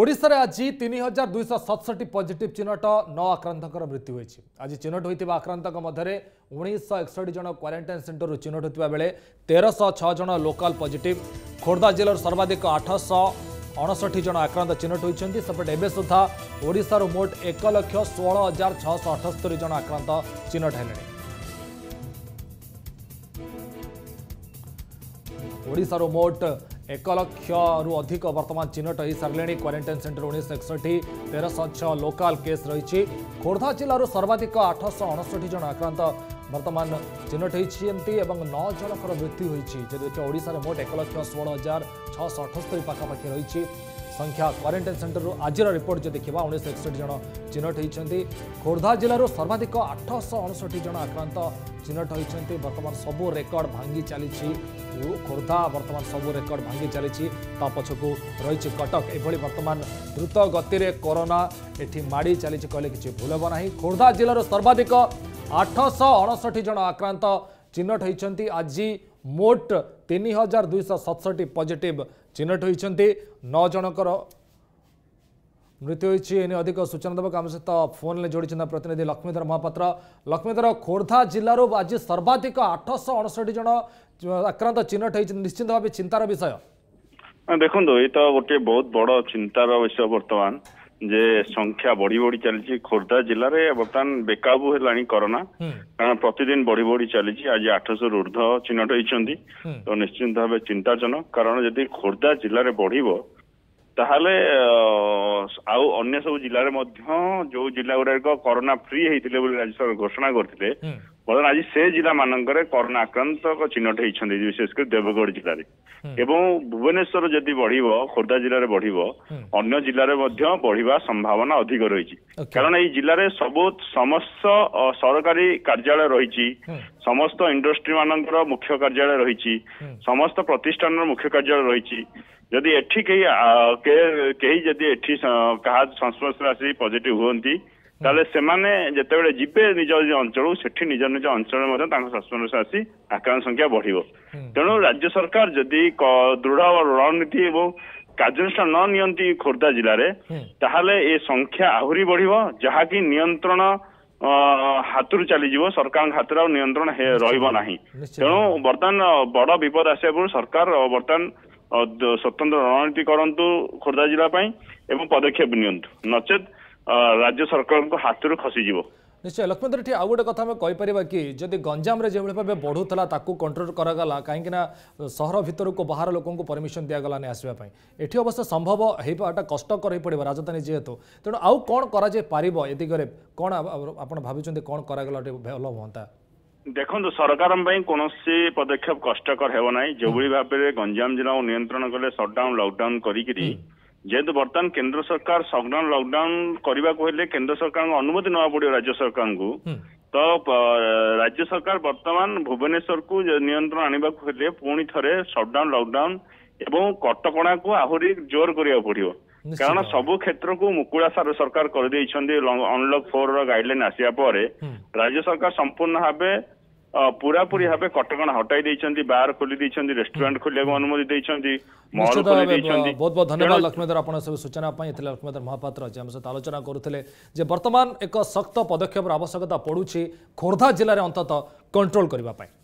ओडिशा रे आज 3267 पॉजिटिव चिन्हट 9 आक्रांतर मृत्यु होई छि। आज चिन्हट होइतिबा आक्रांतक मध्यरे 1961 जन क्वारंटाइन सेंटर चिन्हट होइतिबा बेले 1306 जन लोकल पॉजिटिव। खोर्धा जिल्ला सर्वाधिक 859 जन आक्रांत चिन्हट होइछन्ति। सेपटे एबे सुधा ओडिशा रो मोट 1,16,678 जन आक्रांत चिन्हट हेले। ओडिशा रो मोट 1 लाख रु अधिक वर्तमान चिन्हट हो सारे। क्वारंटाइन सेंटर 1961 1306 लोकाल केस रही। खोर्धा जिलूर सर्वाधिक 859 जन आक्रांत वर्तमान चिन्हट होती और 9 जनकर मृत्यु होती। जब देखिए ओडिशार मोट 1,16,678 पखापाखि रही संख्या। क्वारंटाइन सेंटर आज रिपोर्ट जो देखा 1961 जन चिन्हट होती। खोर्धा जिलूर सर्वाधिक 859 जन आक्रांत चिन्हट होती। वर्तमान सबू रेकर्ड भांगी चली। खोर्धा वर्तमान सबू रेकर्ड भांगी चली। पछकू रही कटक। एभली वर्तमान द्रुत गति में कोरोना एठी माड़ी चली कहले किसी भूल होब ना। खोर्धा जिलूर सर्वाधिक 859 जन आक्रांत चिन्हट होती। आज मोट 3267 पॉजिटिव चिन्हट होती। 9 जनकर मृत्यु होने। अधिक सूचना देवक आम सहित फोन में जोड़ी प्रतिनिधि लक्ष्मीधर महापात्र। लक्ष्मीधर, खोर्धा जिलूर आज सर्वाधिक 859 जन आक्रांत चिन्हट होती, निश्चिंत भाव चिंतार विषय। देखो ये तो गोटे बहुत बड़ चिंतार विषय। बर्तमान जे संख्या बढ़ी बढ़ी चली। खोर्धा जिले में बर्तमान बेकाबू है कोरोना, कारण प्रतिदिन बढ़ी बढ़ी चली। आज 800 ऊर्ध चिन्हट होती तो निश्चिंत भाव चिंताजनक। कारण यदि खोर्धा जिले में बढ़ ताहले आउ अन्य सब जिले में जो जिला गुड़ाक कोरोना फ्री होते राज्य सरकार घोषणा करते, बर्तमान आज से जिला मानकर कोरोना आक्रांत चिन्हट होती, विशेषकर देवगढ़ जिले एवं भुवनेश्वर जदि बढ़ खोर्धा जिले में बढ़ अन्य जिले में बढ़ा संभावना अधिक रही। कारण ये जिले सब समस्त सरकारी कार्यालय रही, समस्त इंडस्ट्री मान मुख्य कार्यालय रही, समस्त प्रतिष्ठान मुख्य कार्यालय रही। जदि एठी कहीं जदि एठी क्या संस्पर्श आसी पॉजिटिव होती ताले सेमाने जितेबाला जीवे निज अंचल से निज निज अंचल संस्पर्श आसी आक्रांत संख्या बढ़। तेणु राज्य सरकार जदि दृढ़ रणनीति एवं कार्यानुष्ठान न नियंती खोर्धा जिले ताहले ए संख्या आहुरी बढ़िबो, जहा कि नियंत्रण हाथरू चली सरकार हाथ नियंत्रण रहा। तेणु बर्तमान बड़ विपद आस सरकार बर्तमान स्वतंत्र रणनीति करंतु खोर्धा जिला पई एवं पदक्षेप नियंतु, नचेत राज्य सरकार को हाथरू खसीजिवो। निश्चय। लक्ष्मणधर, ठीक आउ गोटे कथा आम कहीपर कि जब गंजाम जो भाव बढ़ूला कंट्रोल करगला, कहीं सहर भितर को बाहर लोक परमिशन दिगलानी आसवाई, ये अवश्य संभव होगा कष्टर हो पड़ा राजधानी जेहेतु। तेणु आउ कौन कर दिगरे कौन आप भाई कौन करगला भल हाँ? देखो सरकार कौन पदक्षेप कष्टकर हेब ना। जो भाव में गंजाम जिला को नियंत्रण कले सटडाउन लकडाउन करी, जेहेतु बर्तमान केन्द्र सरकार सटडाउन लकडाउन करने को हेले केन्द्र सरकार अनुमति ना पड़ो राज्य सरकार को, तो राज्य सरकार बर्तमान भुवनेश्वर को नियंत्रण आने को हेले पुणी थे सटडाउन लकडाउन एवं कटकणा को आहुरी जोर करा पड़ो। कारण सबु क्षेत्र को मुकुड़ा सार सरकार कर दे अनलॉक 4 गाइडलाइन आसिया पर राज्य सरकार संपूर्ण भाव पूरा पूरी भाव कटकणा हटाई देइछन्ती, बार खोली देइछन्ती, रेस्टोरेंट खोलिया को अनुमति देइछन्ती, मॉल खोली देइछन्ती। बहुत बहुत धन्यवाद लक्ष्मीधर आपण सब सूचना पाई। एथले लक्ष्मीधर महापात्र जे हम सहित आलोचना करुथिले जे वर्तमान एक सख्त पदक्षेप आवश्यकता पड़ुछि खोर्धा जिले में अंततः कंट्रोल करबा पाई।